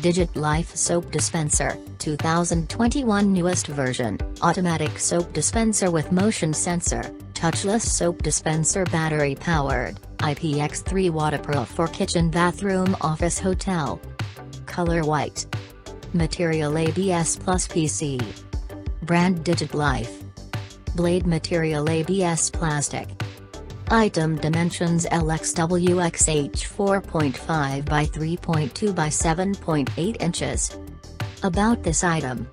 Digit Life Soap Dispenser, 2021 newest version, automatic soap dispenser with motion sensor, touchless soap dispenser, battery powered, IPX3 waterproof for kitchen, bathroom, office, hotel. Color white. Material ABS plus PC. Brand Digit Life. Blade material ABS plastic. Item dimensions LXWXH 4.5 by 3.2 by 7.8 inches. About this item.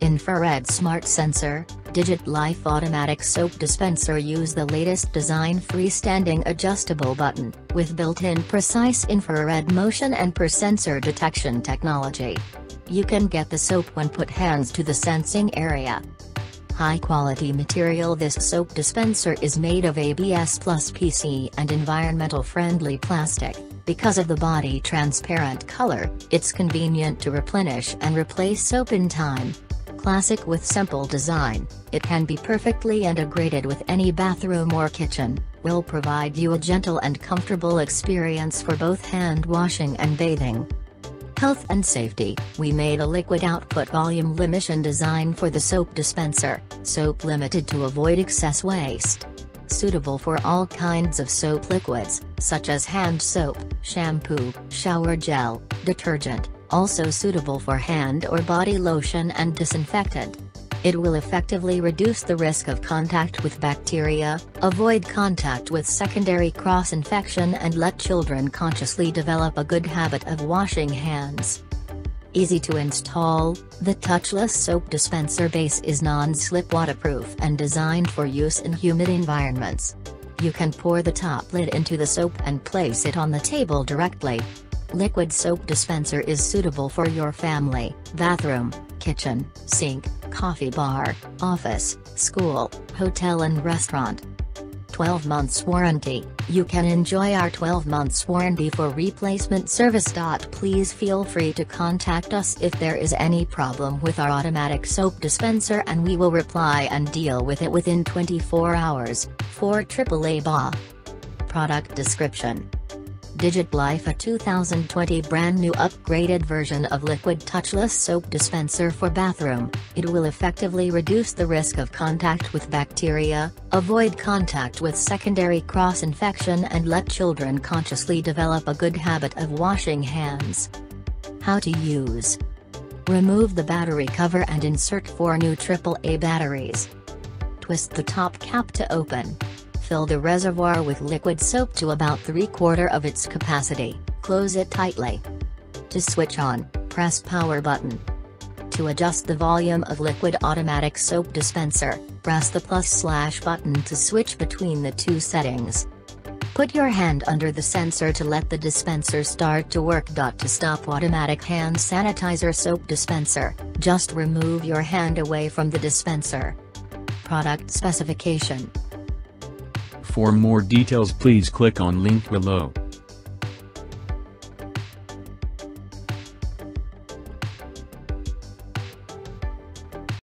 Infrared smart sensor, Digit Life automatic soap dispenser. Use the latest design, freestanding adjustable button, with built-in precise infrared motion and per sensor detection technology. You can get the soap when put hands to the sensing area. High quality material. This soap dispenser is made of ABS plus PC and environmental friendly plastic. Because of the body transparent color, it's convenient to replenish and replace soap in time. Classic with simple design, it can be perfectly integrated with any bathroom or kitchen, will provide you a gentle and comfortable experience for both hand washing and bathing. Health and safety, we made a liquid output volume limitation design for the soap dispenser, soap limited to avoid excess waste. Suitable for all kinds of soap liquids, such as hand soap, shampoo, shower gel, detergent, also suitable for hand or body lotion and disinfectant. It will effectively reduce the risk of contact with bacteria, avoid contact with secondary cross-infection, and let children consciously develop a good habit of washing hands. Easy to install, the touchless soap dispenser base is non-slip waterproof and designed for use in humid environments. You can pour the top lid into the soap and place it on the table directly. Liquid soap dispenser is suitable for your family, bathroom, kitchen, sink, coffee bar, office, school, hotel and restaurant. 12 months warranty. You can enjoy our 12 months warranty for replacement service. Please feel free to contact us if there is any problem with our automatic soap dispenser, and we will reply and deal with it within 24 hours. For AAA BA. Product description. Digit Life, a 2020 brand new upgraded version of liquid touchless soap dispenser for bathroom. It will effectively reduce the risk of contact with bacteria, avoid contact with secondary cross-infection, and let children consciously develop a good habit of washing hands. How to use. Remove the battery cover and insert 4 new AAA batteries. Twist the top cap to open. Fill the reservoir with liquid soap to about 3/4 of its capacity, close it tightly. To switch on, press power button. To adjust the volume of liquid automatic soap dispenser, press the + button to switch between the 2 settings. Put your hand under the sensor to let the dispenser start to work. To stop automatic hand sanitizer soap dispenser, just remove your hand away from the dispenser. Product specification. For more details, please click on link below.